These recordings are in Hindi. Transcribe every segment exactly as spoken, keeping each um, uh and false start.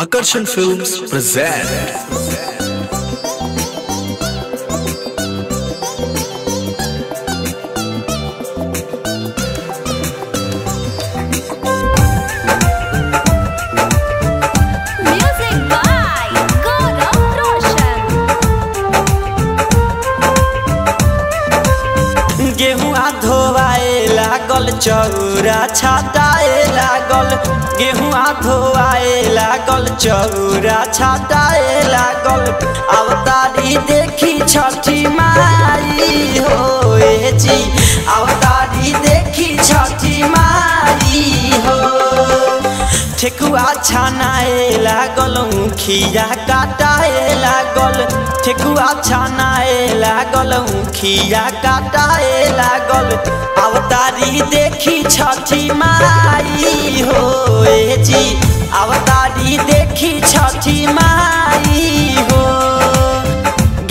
आकर्षण फिल्म्स प्रेजेंट चौरा छाताए लागल गेहुआ धोआए लागल चौरा छाताए लागल अवतारी देखी छठी माई हो ए जी अवतारी देखी छठी माई हो ठेकुआ छानाए लागल ऊखिया काटाए लागल ठेकुआ छानाए लागल ऊखिया काटाए लागल अवतारी देखी छठी माई हो ए जी अवतारी देखी छठी माई हो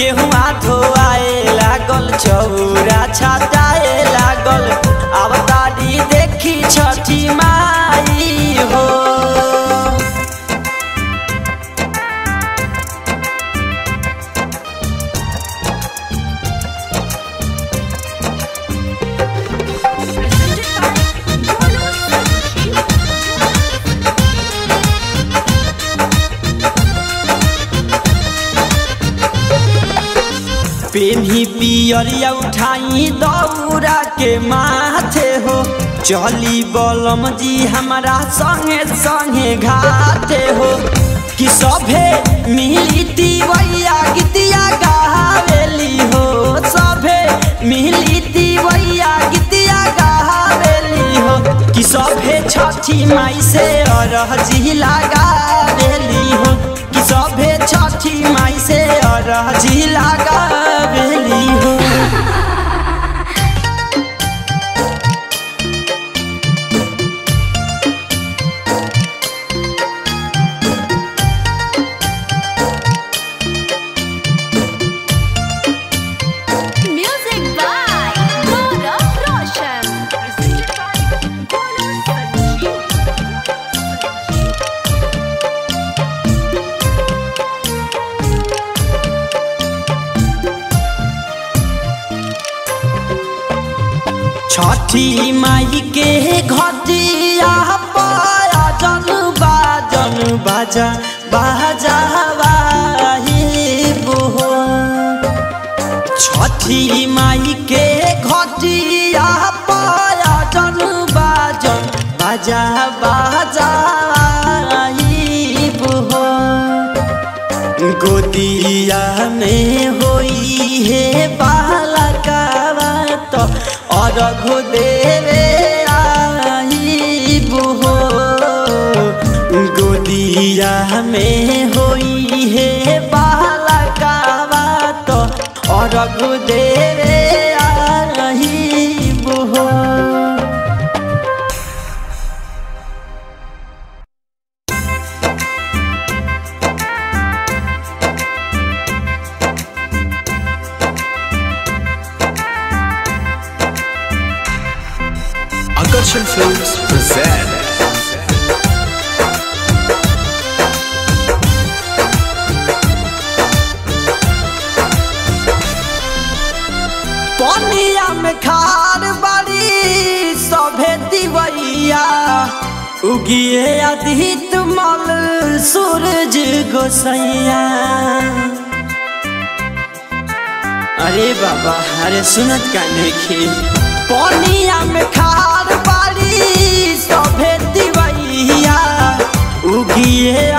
गेहुआ धोआए लागल चौरा छाताए लागल अवतारी देखी छठी माई हो पेन्ही पियरिया उठाई दौरा के माथे हो चली बलम जी हमारा संगे संगे घाटे हो कि सभे मिली तिवैया गीतिया गावेली हो सभे मिली तिवैया गीतिया गावेली हो कि सभे छठी माई से अरहजी लगावेली हो कि सभे छठी माई से अरहजी लगा छठी माई के घटिया पाया जन बाजन बाजा बाजा हो छठी माई के घटिया पाया जन बाजन बाजा बाजा हो गोदिया में होई है बाला का बात और रघुदेवे आईबू हो गोदिया में होई है बाला का बात और रघुदेवे आईबू हो Aakarshan Films present पनिया में खार बारी सभे दिवैया उगिए अधित मल सूरज गोसैया अरे बाबा अरे सुनत का नहीं पनिया में खार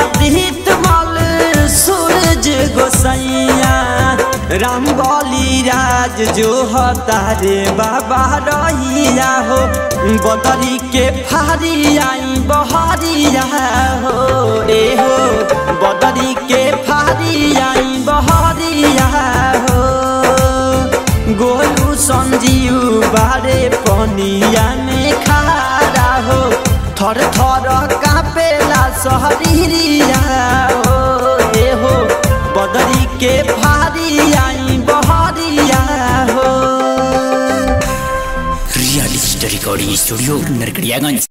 अधित मल सूरज गोसैया राम बोली राज जो तारे बाबा रहिया हो बदरी के फारिया बहरिया हो रे हो बदरी के फारिया बहरिया हो गोलू संजीव बारे पनिया में खारा हो थर थर कापेला सहरिया हो ए हो बदरी के फारिया बहरिया हो real story recording studio Narkatiaganj.